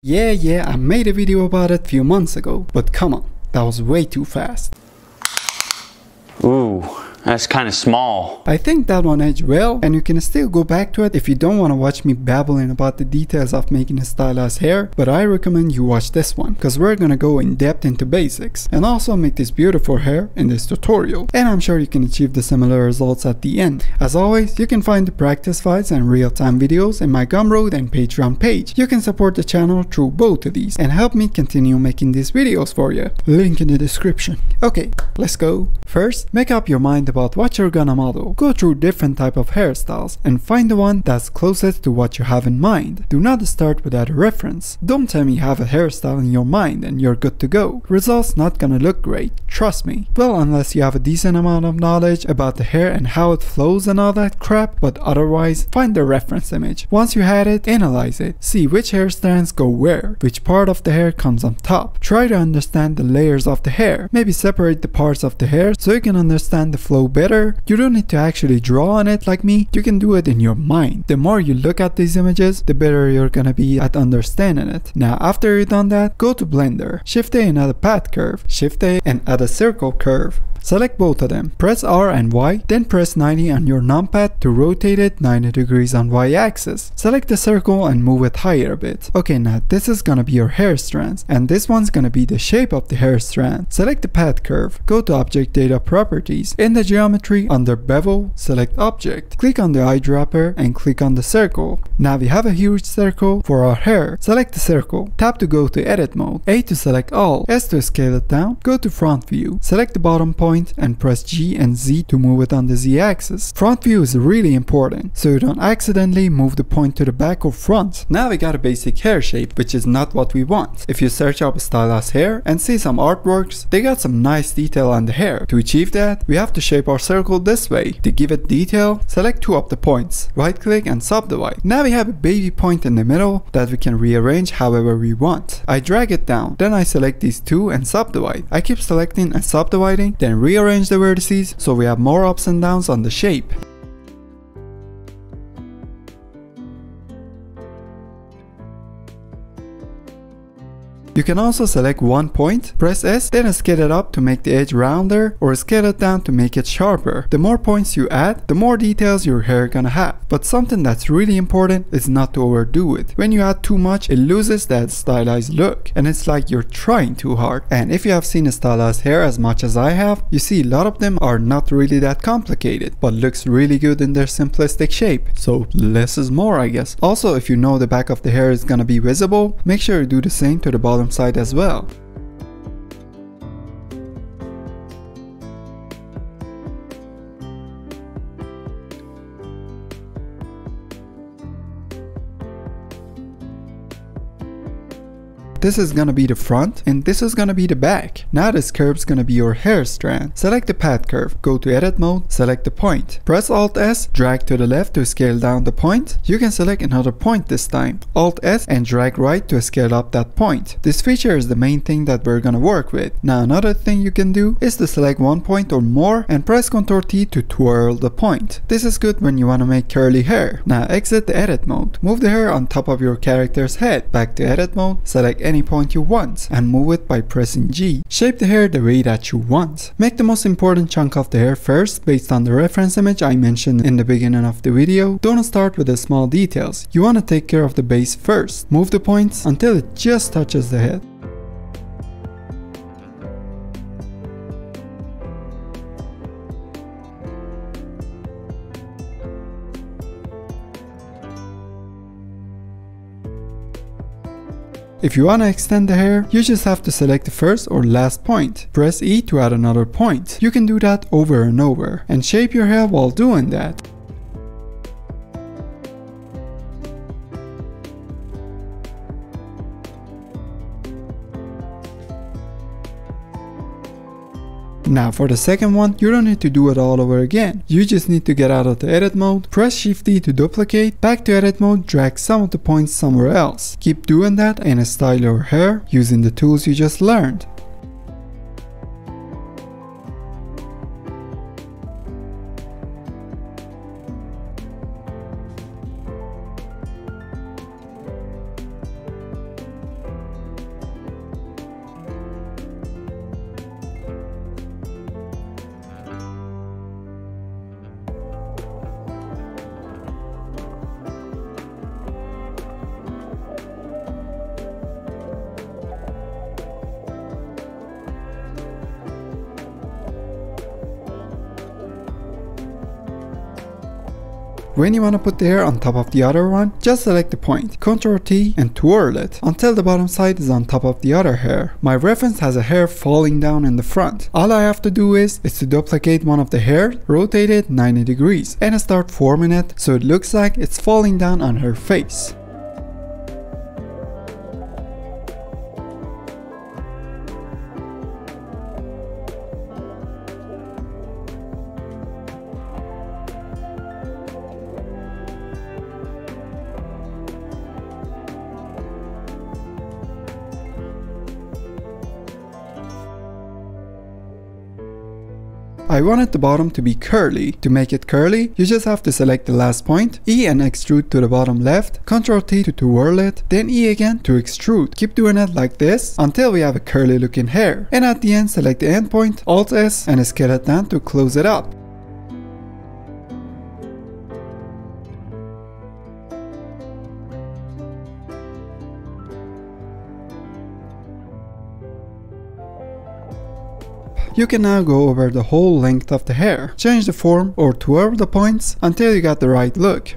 Yeah, I made a video about it a few months ago, but come on, that was way too fast. Ooh, that's kind of small. I think that one aged well, and you can still go back to it if you don't want to watch me babbling about the details of making a stylized hair, but I recommend you watch this one, because we're gonna go in depth into basics, and also make this beautiful hair in this tutorial, and I'm sure you can achieve the similar results at the end. As always, you can find the practice files and real-time videos in my Gumroad and Patreon page. You can support the channel through both of these, and help me continue making these videos for you. Link in the description. Okay, let's go. First, make up your mind about what you're gonna model. Go through different type of hairstyles and find the one that's closest to what you have in mind. Do not start without a reference. Don't tell me you have a hairstyle in your mind and you're good to go. Results not gonna look great, trust me. Well, unless you have a decent amount of knowledge about the hair and how it flows and all that crap, but otherwise, find the reference image. Once you had it, analyze it. See which hair strands go where, which part of the hair comes on top. Try to understand the layers of the hair. Maybe separate the parts of the hair so you can understand the flow better. You don't need to actually draw on it like me, you can do it in your mind. The more you look at these images, the better you're gonna be at understanding it. Now after you've done that, go to Blender, Shift A and add a path curve, Shift A and add a circle curve. Select both of them, press R and Y, then press 90 on your numpad to rotate it 90 degrees on Y axis. Select the circle and move it higher a bit. Okay, now this is gonna be your hair strands, and this one's gonna be the shape of the hair strand. Select the path curve, go to Object Data Properties, in the geometry under Bevel, select Object, click on the eyedropper and click on the circle. Now we have a huge circle for our hair. Select the circle, tap to go to Edit Mode, A to select All, S to scale it down, go to Front View, select the bottom point and press G and Z to move it on the Z axis. Front view is really important, so you don't accidentally move the point to the back or front. Now we got a basic hair shape, which is not what we want. If you search up stylized hair and see some artworks, they got some nice detail on the hair. To achieve that, we have to shape our circle this way. To give it detail, select two of the points, right click and subdivide. Now we have a baby point in the middle that we can rearrange however we want. I drag it down, then I select these two and subdivide. I keep selecting and subdividing, then rearrange the vertices so we have more ups and downs on the shape. You can also select one point, press S, then scale it up to make the edge rounder or scale it down to make it sharper. The more points you add, the more details your hair gonna have. But something that's really important is not to overdo it. When you add too much, it loses that stylized look and it's like you're trying too hard. And if you have seen stylized hair as much as I have, you see a lot of them are not really that complicated but looks really good in their simplistic shape. So less is more, I guess. Also, if you know the back of the hair is gonna be visible, make sure you do the same to the bottom side as well. This is gonna be the front and this is gonna be the back. Now this curve's gonna be your hair strand. Select the path curve, go to edit mode, select the point. Press Alt S, drag to the left to scale down the point. You can select another point this time. Alt S and drag right to scale up that point. This feature is the main thing that we're gonna work with. Now another thing you can do is to select one point or more and press Ctrl T to twirl the point. This is good when you wanna make curly hair. Now exit the edit mode. Move the hair on top of your character's head. Back to edit mode, select any point you want and move it by pressing G. Shape the hair the way that you want. Make the most important chunk of the hair first based on the reference image I mentioned in the beginning of the video. Don't start with the small details. You want to take care of the base first. Move the points until it just touches the head. If you want to extend the hair, you just have to select the first or last point. Press E to add another point. You can do that over and over and shape your hair while doing that. Now for the second one, you don't need to do it all over again. You just need to get out of the edit mode, press Shift D to duplicate, back to edit mode, drag some of the points somewhere else. Keep doing that and style your hair using the tools you just learned. When you want to put the hair on top of the other one, just select the point, Ctrl T and twirl it until the bottom side is on top of the other hair. My reference has a hair falling down in the front. All I have to do is to duplicate one of the hair, rotate it 90 degrees and start forming it so it looks like it's falling down on her face. I wanted the bottom to be curly. To make it curly, you just have to select the last point, E and extrude to the bottom left, Ctrl T to twirl it, then E again to extrude. Keep doing it like this until we have a curly looking hair. And at the end, select the end point, Alt S and scale it down to close it up. You can now go over the whole length of the hair, change the form or twirl the points until you got the right look.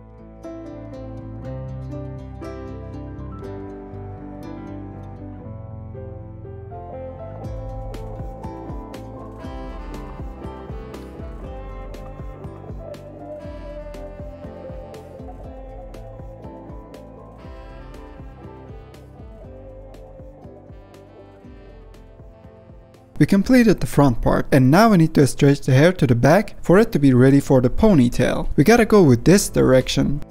We completed the front part and now we need to stretch the hair to the back for it to be ready for the ponytail. We gotta go with this direction.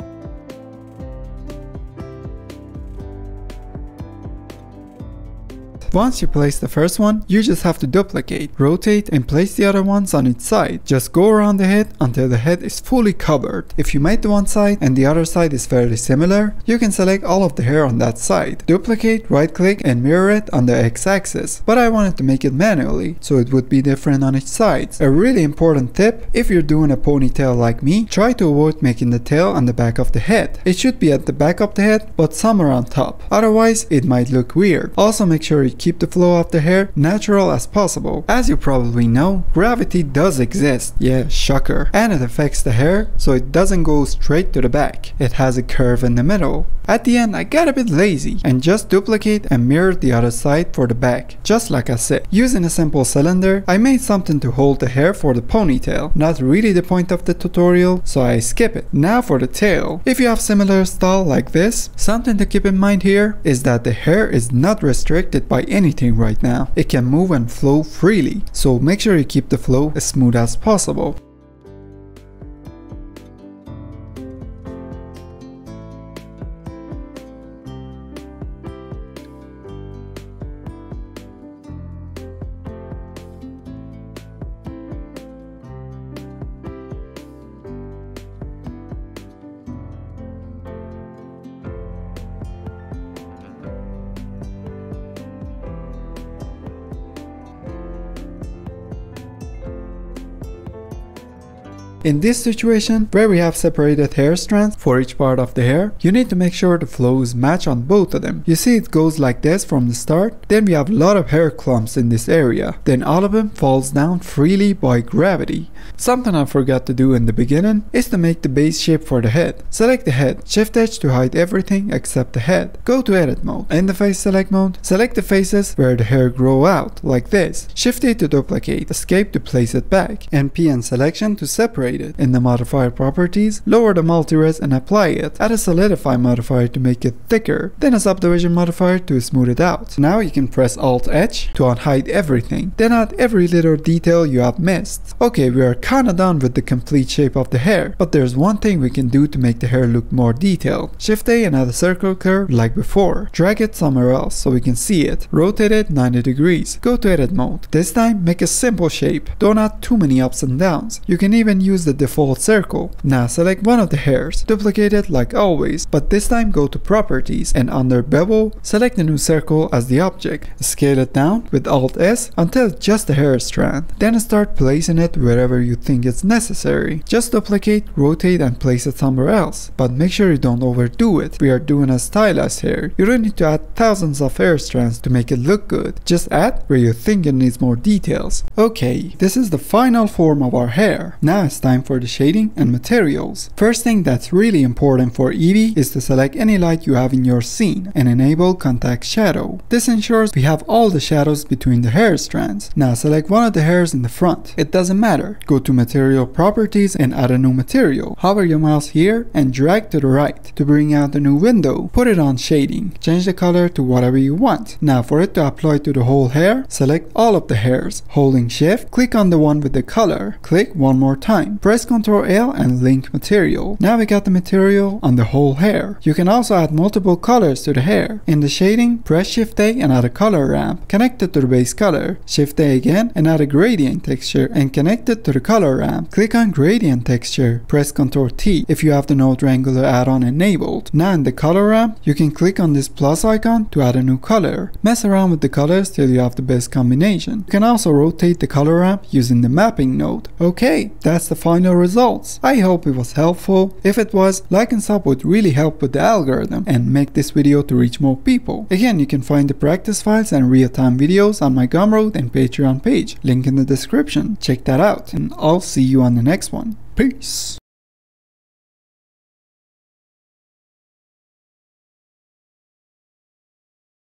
Once you place the first one, you just have to duplicate, rotate and place the other ones on its side. Just go around the head until the head is fully covered. If you made the one side and the other side is fairly similar, you can select all of the hair on that side. Duplicate, right click and mirror it on the x-axis. But I wanted to make it manually, so it would be different on each side. A really important tip, if you're doing a ponytail like me, try to avoid making the tail on the back of the head. It should be at the back of the head, but somewhere on top. Otherwise, it might look weird. Also make sure you keep the flow of the hair natural as possible. As you probably know, gravity does exist, yeah, shocker, and it affects the hair so it doesn't go straight to the back. It has a curve in the middle. At the end I got a bit lazy and just duplicate and mirror the other side for the back, just like I said. Using a simple cylinder, I made something to hold the hair for the ponytail, not really the point of the tutorial, so I skip it. Now for the tail. If you have similar style like this, something to keep in mind here is that the hair is not restricted by anything right now. It can move and flow freely, so make sure you keep the flow as smooth as possible. In this situation, where we have separated hair strands for each part of the hair, you need to make sure the flows match on both of them. You see it goes like this from the start, then we have a lot of hair clumps in this area, then all of them falls down freely by gravity. Something I forgot to do in the beginning is to make the base shape for the head. Select the head, Shift H to hide everything except the head. Go to edit mode, in the face select mode, select the faces where the hair grow out, like this. Shift A to duplicate, Escape to place it back, and P and selection to separate. In the modifier properties, lower the multi-res and apply it. Add a solidify modifier to make it thicker, then a subdivision modifier to smooth it out. Now you can press Alt H to unhide everything, then add every little detail you have missed. Okay, we are kinda done with the complete shape of the hair, but there's one thing we can do to make the hair look more detailed. Shift A and add a circle curve like before. Drag it somewhere else so we can see it. Rotate it 90 degrees. Go to edit mode. This time make a simple shape. Don't add too many ups and downs. You can even use the default circle. Now select one of the hairs, duplicate it like always, but this time go to properties and under bevel, select a new circle as the object. Scale it down with Alt S until just the hair strand, then start placing it wherever you think it's necessary. Just duplicate, rotate and place it somewhere else, but make sure you don't overdo it. We are doing a stylized hair. You don't need to add thousands of hair strands to make it look good. Just add where you think it needs more details. Okay, this is the final form of our hair. Now it's time time for the shading and materials. First thing that's really important for Eevee is to select any light you have in your scene and enable contact shadow. This ensures we have all the shadows between the hair strands. Now select one of the hairs in the front. It doesn't matter. Go to material properties and add a new material. Hover your mouse here and drag to the right to bring out the new window. Put it on shading. Change the color to whatever you want. Now for it to apply to the whole hair, select all of the hairs. Holding shift, click on the one with the color. Click one more time. Press Ctrl L and link material. Now we got the material on the whole hair. You can also add multiple colors to the hair. In the shading, press Shift A and add a color ramp connected to the base color. Shift A again and add a gradient texture and connect it to the color ramp. Click on gradient texture. Press Ctrl T if you have the Node Wrangler add-on enabled. Now in the color ramp, you can click on this plus icon to add a new color. Mess around with the colors till you have the best combination. You can also rotate the color ramp using the mapping node. Okay, that's the final results. I hope it was helpful. If it was, like and sub would really help with the algorithm and make this video to reach more people. Again, you can find the practice files and real-time videos on my Gumroad and Patreon page. Link in the description. Check that out, and I'll see you on the next one. Peace!